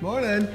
Morning.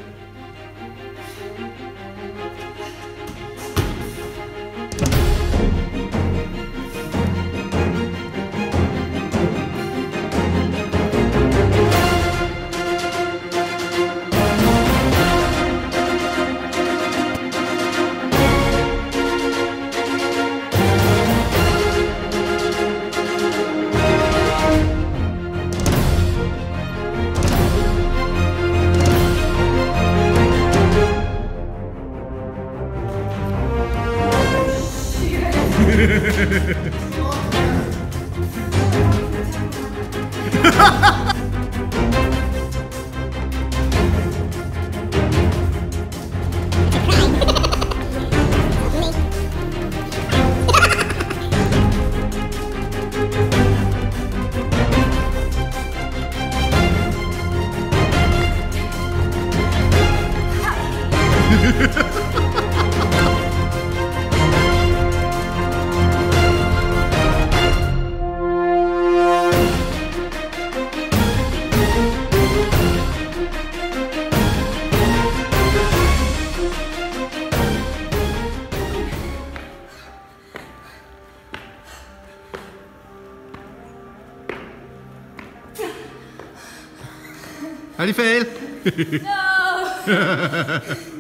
How do you feel? No!